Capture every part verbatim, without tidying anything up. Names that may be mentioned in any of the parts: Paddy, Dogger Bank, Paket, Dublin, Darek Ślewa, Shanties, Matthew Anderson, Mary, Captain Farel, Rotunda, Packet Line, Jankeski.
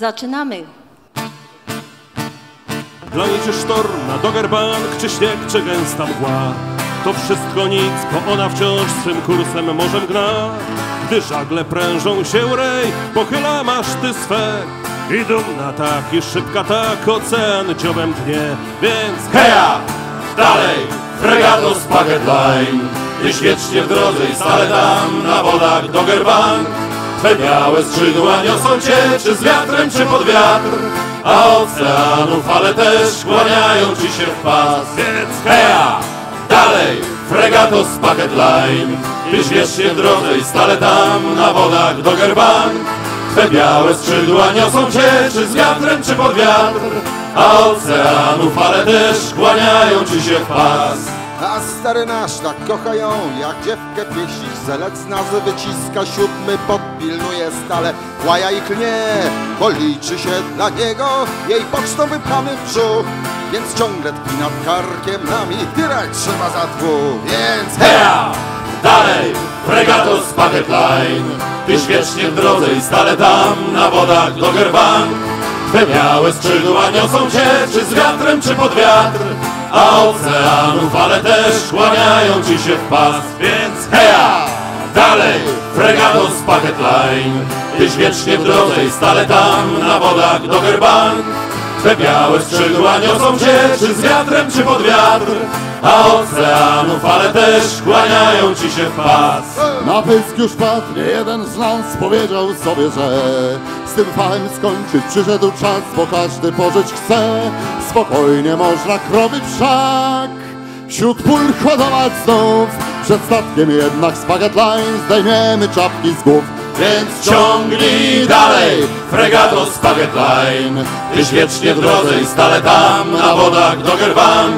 Zaczynamy! Planie czy sztorm na Dogger Bank, czy śnieg, czy gęsta mgła, to wszystko nic, bo ona wciąż swym kursem morzem gna. Gdy żagle prężą się rej, pochyla maszty swe i dumna tak, i szybka tak, ocean dziobem dnie. Więc heja! Dalej! Fregatą z Packet Line! Gdzieś wiecznie w drodze i stale tam, na wodach Dogger Bank. Twe białe skrzydła niosą cię, czy z wiatrem, czy pod wiatr, a oceanu fale też kłaniają ci się w pas. Więc heja! Dalej! Fregato z Packet Line! Gdzieś wiecznie w drodze i stale tam, na wodach Dogger Bank. Twe białe skrzydła niosą cię, czy z wiatrem, czy pod wiatr, a oceanu fale też kłaniają ci się w pas. A stary nasz tak kocha ją, jak dziewkę pieścić zelecna, z wyciska siódmy podpilnuje stale, łaja i klnie, bo liczy się dla niego jej pocztą wypchany w brzuch, więc ciągle tkwi nad karkiem nami, tyrać trzeba za dwóch. Więc heja! Dalej! Fregato z Packet Line! Tyś wiecznie w drodze i stale tam, na wodach Dogger Bank. Twe białe skrzydła niosą cię, czy z wiatrem, czy pod wiatr, a oceanu fale też kłaniają ci się w pas. Więc heja! Dalej! Fregato z Packet Line! Tyś wiecznie w drodze i stale tam, na wodach Dogger Bank. Twe białe skrzydła niosą cię, czy z wiatrem, czy pod wiatr, a oceanu fale też kłaniają ci się w pas. Na pysk już padł, nie jeden z nas powiedział sobie, że z tym fałem skończyć przyszedł czas, bo każdy pożyć chce. Spokojnie można krowy wszak wśród pól hodować znów. Przed statkiem jednak z Packet Line zdejmiemy czapki z głów. Więc ciągnij dalej, fregato z Packet Line! Tyś wiecznie w drodze i stale tam, na wodach Dogger Bank.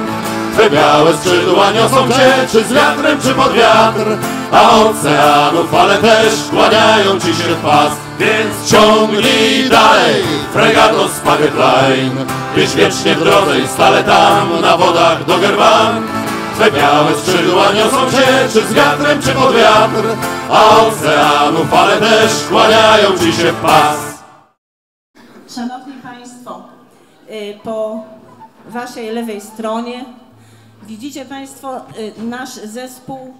Twe białe skrzydła niosą cię, czy z wiatrem, czy pod wiatr, a oceanu fale też kłaniają ci się w pas. Więc ciągnij dalej, fregato z Packet Line! Tyś wiecznie w drodze i stale tam, na wodach Dogger Bank. Twe białe skrzydła niosą cię, czy z wiatrem, czy pod wiatr, a oceanu fale też kłaniają ci się w pas. Szanowni Państwo, po Waszej lewej stronie widzicie Państwo nasz zespół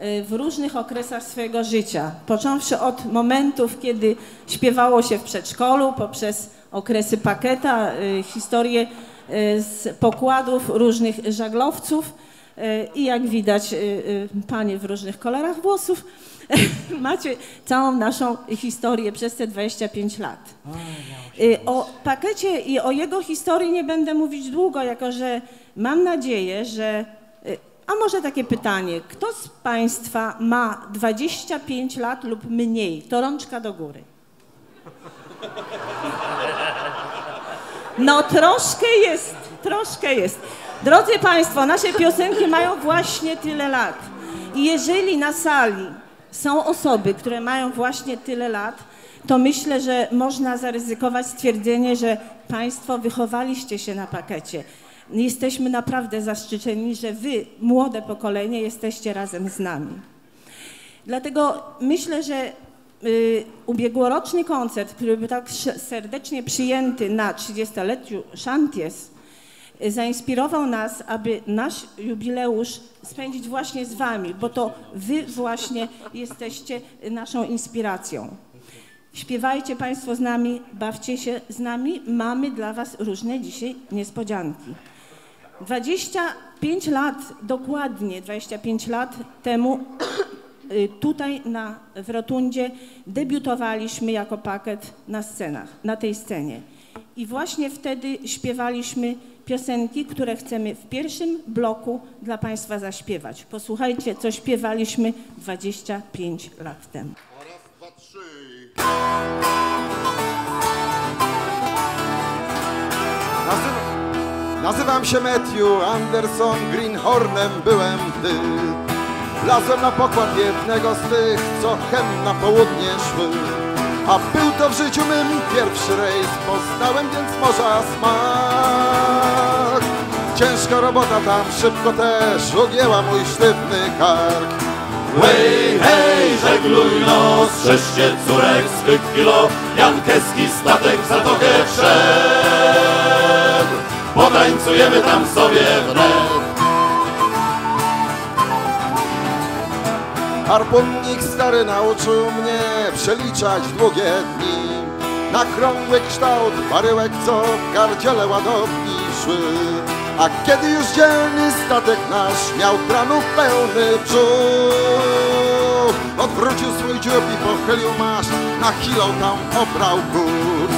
w różnych okresach swojego życia. Począwszy od momentów, kiedy śpiewało się w przedszkolu, poprzez okresy paketa, historię z pokładów różnych żaglowców, i jak widać, panie w różnych kolorach włosów, macie całą naszą historię przez te dwadzieścia pięć lat. O pakecie i o jego historii nie będę mówić długo, jako że mam nadzieję, że... A może takie pytanie, kto z Państwa ma dwadzieścia pięć lat lub mniej? To rączka do góry. No troszkę jest, troszkę jest. Drodzy Państwo, nasze piosenki mają właśnie tyle lat i jeżeli na sali są osoby, które mają właśnie tyle lat, to myślę, że można zaryzykować stwierdzenie, że Państwo wychowaliście się na pakecie. Jesteśmy naprawdę zaszczyceni, że Wy, młode pokolenie, jesteście razem z nami. Dlatego myślę, że y, ubiegłoroczny koncert, który był tak serdecznie przyjęty na trzydziestoleciu Shanties, zainspirował nas, aby nasz jubileusz spędzić właśnie z Wami, bo to Wy właśnie jesteście naszą inspiracją. Śpiewajcie Państwo z nami, bawcie się z nami, mamy dla Was różne dzisiaj niespodzianki. dwadzieścia pięć lat, dokładnie dwadzieścia pięć lat temu tutaj na, w Rotundzie debiutowaliśmy jako pakiet na scenach, na tej scenie. I właśnie wtedy śpiewaliśmy piosenki, które chcemy w pierwszym bloku dla Państwa zaśpiewać. Posłuchajcie, co śpiewaliśmy dwadzieścia pięć lat temu. Raz, dwa, trzy. Nazywa, nazywam się Matthew Anderson, greenhornem byłem ty. Wlazłem na pokład jednego z tych, co chem na południe szły. A był to w życiu mym pierwszy rejs, poznałem więc morza smak. Ciężka robota tam szybko też ugięła mój sztywny kark. Hej, hej, żegluj nos, żeście córek zbyt kilo, Jankeski statek w zatokę wszedł. Potańcujemy tam sobie wnet. Harpunnik stary nauczył mnie przeliczać długie dni na krągły kształt baryłek, co w gardziele ładowni szły. A kiedy już dzielny statek nasz miał tranów pełny brzuch, odwrócił swój dziób i pochylił maszт, nachilał tam obrał kurs.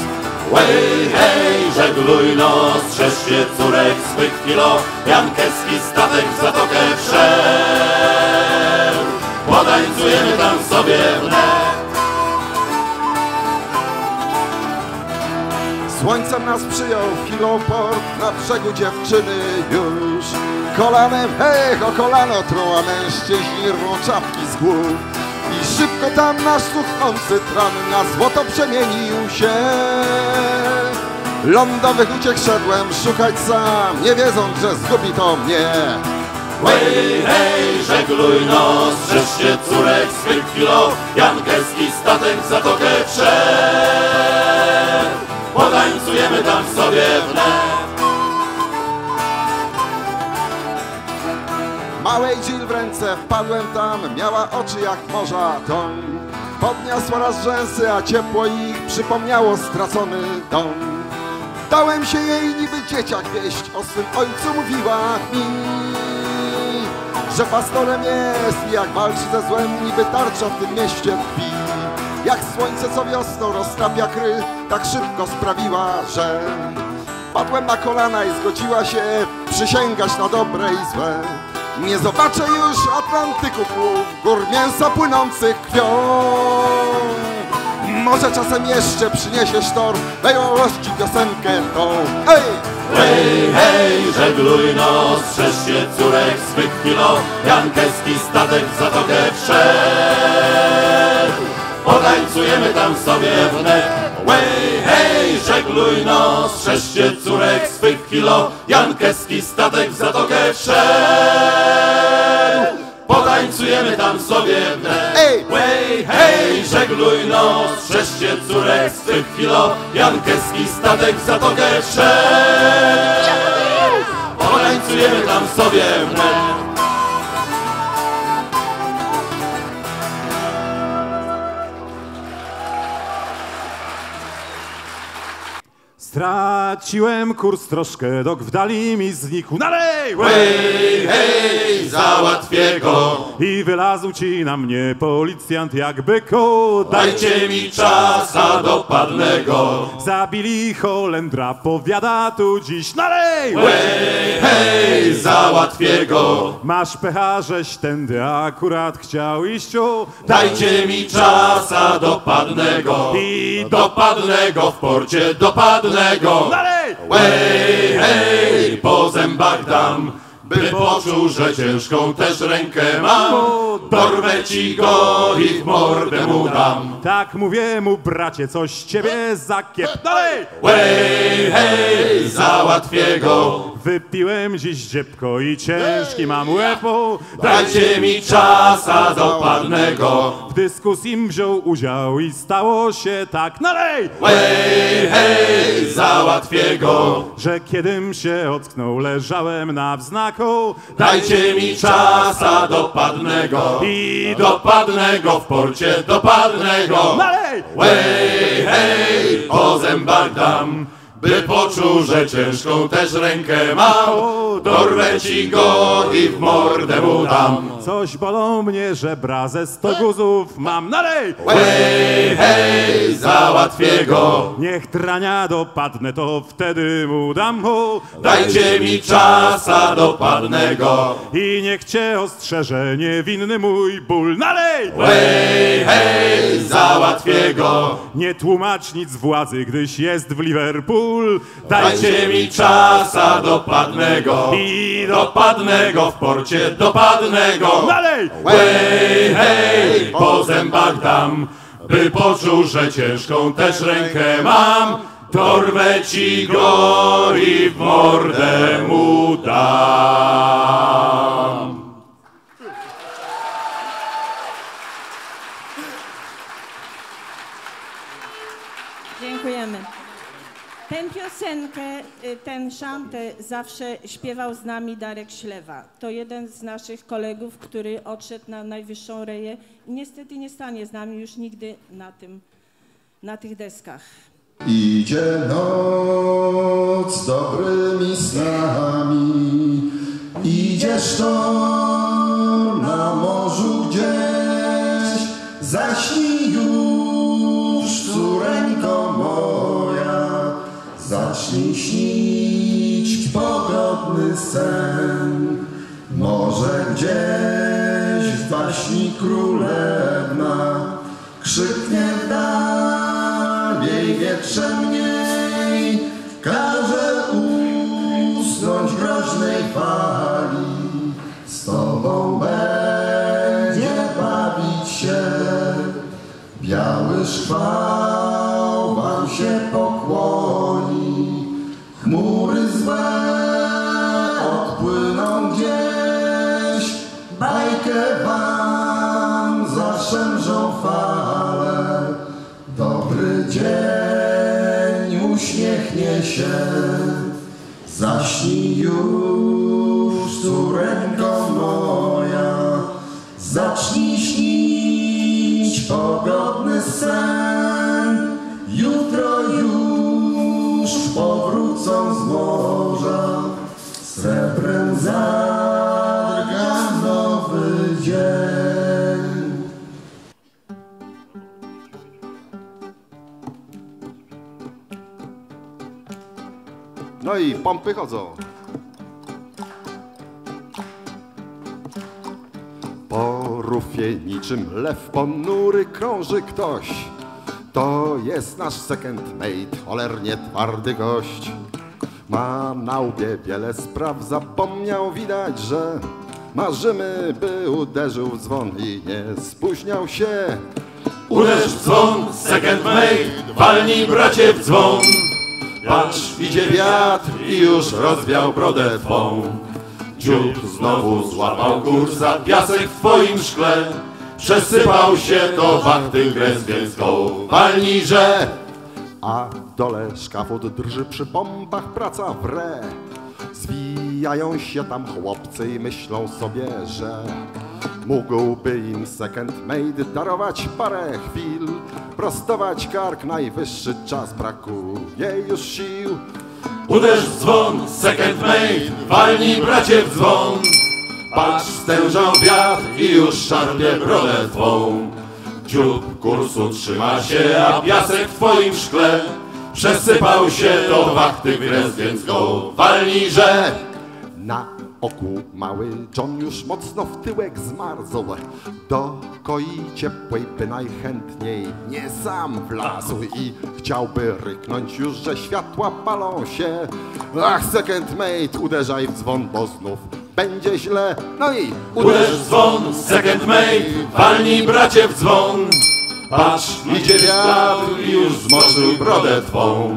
Łej, hej, żegluj nos, trzeście córek swych kilo, Jankeski statek w zatokę wszedł. Potańcujemy tam sobie wnet. Słońcem nas przyjął kiloport, na brzegu dziewczyny już. Kolanem, hej, o kolano truła mężczyźni rwą czapki z głów. I szybko tam nasz cuchnący tran na złoto przemienił się. Lądowych uciek szedłem szukać sam, nie wiedząc, że zgubi to mnie. Hej, hej, żegluj nos, żeście córek swych kilo, Jankeski statek w zatokę wszedł. Potańcujemy tam sobie wnet. Małej Jill w ręce wpadłem tam, miała oczy jak morza toń. Podniosła raz rzęsy, a ciepło ich przypomniało stracony dom. Dałem się jej niby dzieciak wieść, o swym ojcu mówiła mi, że pastorem jest i jak walczy ze złem, niby tarcza w tym mieście tkwi. Jak słońce co wiosną roztapia kry, tak szybko sprawiła, że padłem na kolana i zgodziła się przysięgać na dobre i złe. Nie zobaczę już Atlantyku płów, gór mięsa płynących krwią. Może czasem jeszcze przyniesie sztorm, dają rości piosenkę tą. Hej! Hej, hej, żegluj nos, trzeście córek swych kilo, Jankeski statek w zatokę wszedł. Potańcujemy tam sobie wnet. Hej, hej, żegluj nos, trzeście córek swych kilo, Jankeski statek w zatokę wszedł. Potańcujemy tam sobie wnet. Hej, hej, żegluj nos, trzeście córek swych kilo, Jankeski statek w zatokę wszedł. Potańcujemy tam sobie wnet. Straciłem kurs troszkę, dok w dali mi znikł. Nalej! Hej, hej, załatwię go! I wylazł ci na mnie policjant jakby kot. Dajcie mi czas, a dopadnę go. Zabili Holendra, powiada tu dziś. Nalej! Hej, hej, załatwię go! Masz pecha, żeś tędy akurat chciał iść o. Dajcie mi czas, a dopadnę go. I dopadnę go w porcie, dopadnę. Dalej! Hej, hej, po zębach dam, by poczuł, że ciężką też rękę mam. Dorwę ci go i w mordę mu dam. Tak mówię mu, bracie, coś z ciebie zakiep. Dalej! Hej, hej, załatwię go. Wypiłem dziś dziebko i ciężki mam łepo. Dajcie mi czas, a dopadnę go. W dyskusji wziął udział i stało się tak. Nalej! Hej, hej, załatwię go. Że kiedym się ocknął, leżałem na wznaku. Dajcie mi czas, a dopadnę go. I dopadnę go w porcie, dopadnę go. Nalej! Hej, hej, po zębach dam, by poczuł, że ciężką też rękę mam. Dorwę ci go i w mordę mu dam. Coś bolą mnie żebra, ze sto guzów mam. Nalej! Hej, hej, załatwię go. Niech trania dopadnę, to wtedy mu dam. Dajcie mi czas, a dopadnę go. I niech cię ostrzeże niewinny mój ból. Nalej! Hej, hej, załatwię go. Nie tłumacz nic władzy, gdyś jest w Liverpool. Dajcie mi czas, a dopadnę go. I dopadnę go w porcie, dopadnę go. Dalej! Hej, hej, po zębach dam, by poczuł, że ciężką też rękę mam. Dorwę ci go i w mordę mu dam. Ale ten szantę zawsze śpiewał z nami Darek Ślewa. To jeden z naszych kolegów, który odszedł na najwyższą reję i niestety nie stanie z nami już nigdy na, tym, na tych deskach. Idzie noc dobrymi snami, idziesz to na morzu gdzieś, zaśnij już, córeńko moja, zacznij śnić pogodny sen. Może gdzieś w baśni królewna krzyknie w dal jej wietrzem mniej, każe usnąć w groźnej fali. Z tobą będzie bawić się biały szwał, wam się pokłoni. Chmury złe odpłyną gdzieś, bajkę wam zaszemrzą fale. Dobry dzień uśmiechnie się, zaśnij już, córeńko moja, zacznij śnić pogodny sen. Jutro już powrócą z morza, srebrem zarga nowy dzień. No i pompy chodzą. Po rufie niczym lew ponury krąży ktoś. To jest nasz second mate, cholernie twardy gość. Ma na łbie wiele spraw, zapomniał, widać, że marzymy, by uderzył w dzwon i nie spóźniał się. Uderz w dzwon, second mate, walnij bracie w dzwon. Patrz, idzie wiatr i już rozwiał brodę twą. Dziób znowu złapał kursa, piasek w twoim szkle przesypał się do wachty gresbielską, walnij że. A dole szkafut drży, przy bombach praca wre. Zwijają się tam chłopcy i myślą sobie, że mógłby im second mate darować parę chwil, prostować kark, najwyższy czas, brakuje już sił. Uderz w dzwon, second mate, walnij bracie w dzwon. Patrz, stężał wiatr i już szarpie brodę twą. Dziób kursu trzyma się, a piasek w twoim szkle przesypał się do wachty kres, więc go walnij że. Na oku mały John już mocno w tyłek zmarzł, do koi ciepłej by najchętniej nie sam wlazł i chciałby ryknąć już, że światła palą się. Ach, second mate, uderzaj w dzwon, bo znów będzie źle. No i uderz w dzwon, second mate, walnij bracie w dzwon. Patrz, idzie wiatr i już zmoczył brodę twą.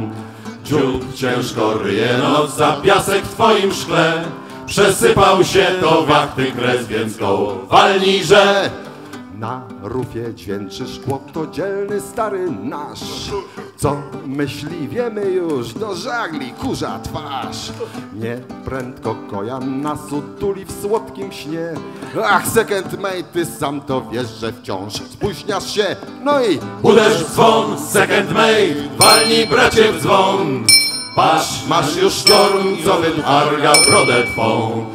Dziób ciężko ryje noc, za piasek w twoim szkle przesypał się do wachty kres, więc go walnij że. Na rufie dźwięczy szkło, to dzielny stary nasz. Co myśli, wiemy już, do żagli kurza twarz. Nieprędko kojan nas utuli w słodkim śnie. Ach, second mate, ty sam to wiesz, że wciąż spóźniasz się. No i uderz w dzwon, second mate, walnij bracie w dzwon. Patrz, masz już sztorm, co wytarga brodę twą.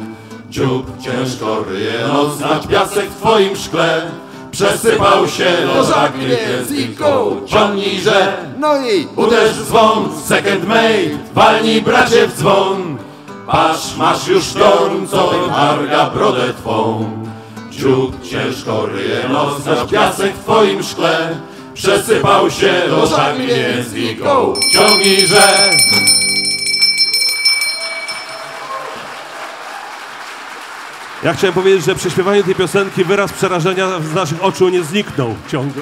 Dziób ciężko ryje noc, na piasek w twoim szkle przesypał się do żagli, więc i go ciągnij że. No i uderz w dzwon, second mate, walnij bracie w dzwon. Patrz, masz już sztorm, co wytarga brodę twą. Dziób ciężko ryje noc, na piasek w twoim szkle przesypał się do żagli, więc i go ciągnij że. Ja chciałem powiedzieć, że przy śpiewaniu tej piosenki wyraz przerażenia z naszych oczu nie zniknął ciągle.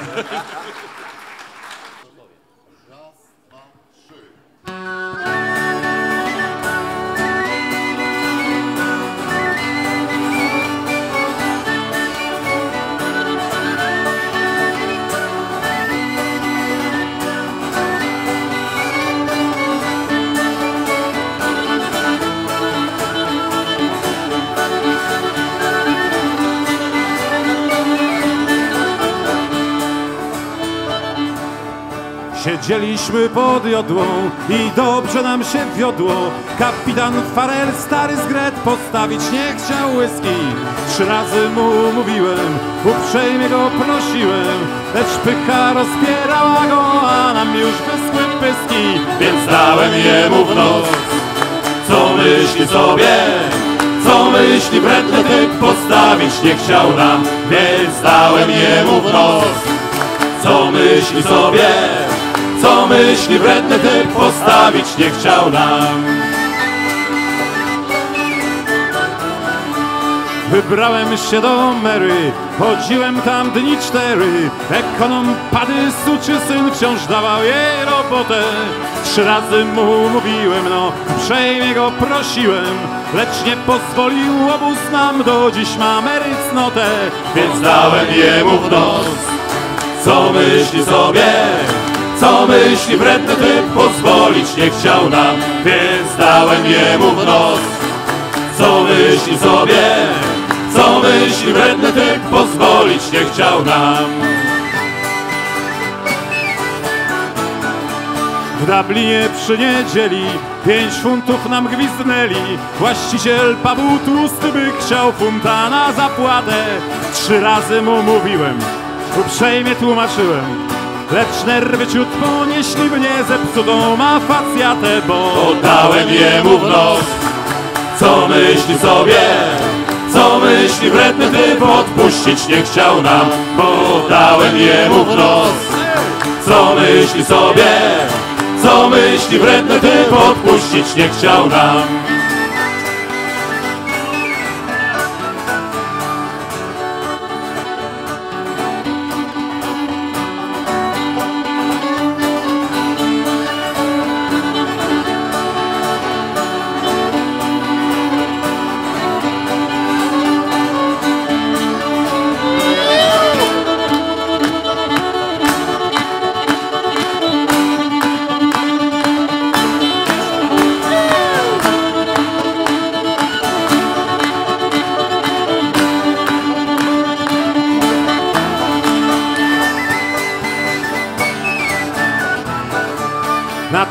Siedzieliśmy pod jodłą i dobrze nam się wiodło. Kapitan Farel, stary zgret, postawić nie chciał whisky. Trzy razy mu mówiłem, uprzejmie go prosiłem, lecz pycha rozpierała go, a nam już wyschły pyski. Więc dałem jemu w nos, co myśli sobie, co myśli bredny typ, postawić nie chciał nam. Więc dałem jemu w nos, co myśli sobie, co myśli wredny typ, postawić nie chciał nam. Wybrałem się do Mary, chodziłem tam dni cztery. Ekonom Paddy, suczy syn, wciąż dawał jej robotę. Trzy razy mu mówiłem, no uprzejmie go prosiłem, lecz nie pozwolił obóz nam, do dziś ma Mary cnotę. Więc dałem jemu w nos, co myśli sobie, co myśli wredny typ, pozwolić nie chciał nam. Więc dałem jemu w nos, co myśli sobie, co myśli wredny typ, pozwolić nie chciał nam. W Dublinie przy niedzieli pięć funtów nam gwizdnęli. Właściciel Paweł tłusty by chciał funta na zapłatę. Trzy razy mu mówiłem, uprzejmie tłumaczyłem, lecz nerwy ciut ponieśli mnie, zepsutą ma facjatę, bo oddałem jemu w nos, co myśli sobie, co myśli wredny typ, odpuścić nie chciał nam. Bo oddałem jemu w nos, co myśli sobie, co myśli wredny typ, odpuścić nie chciał nam.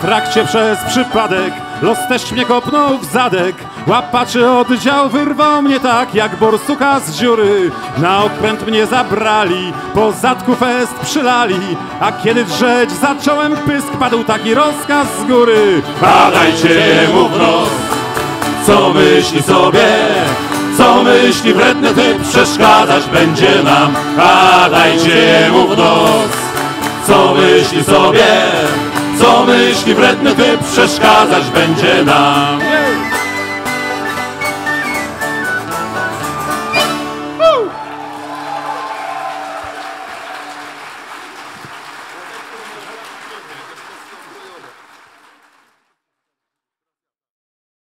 W trakcie przez przypadek los też mnie kopnął w zadek. Łapaczy oddział wyrwał mnie tak jak borsuka z dziury. Na okręt mnie zabrali, po zadku fest przylali, a kiedy drzeć zacząłem pysk, padł taki rozkaz z góry. Padajcie jemu w nos, co myśli sobie, co myśli wredny typ, przeszkadzać będzie nam. Padajcie jemu w nos, co myśli sobie, co myśli wredny typ, przeszkadzać będzie nam.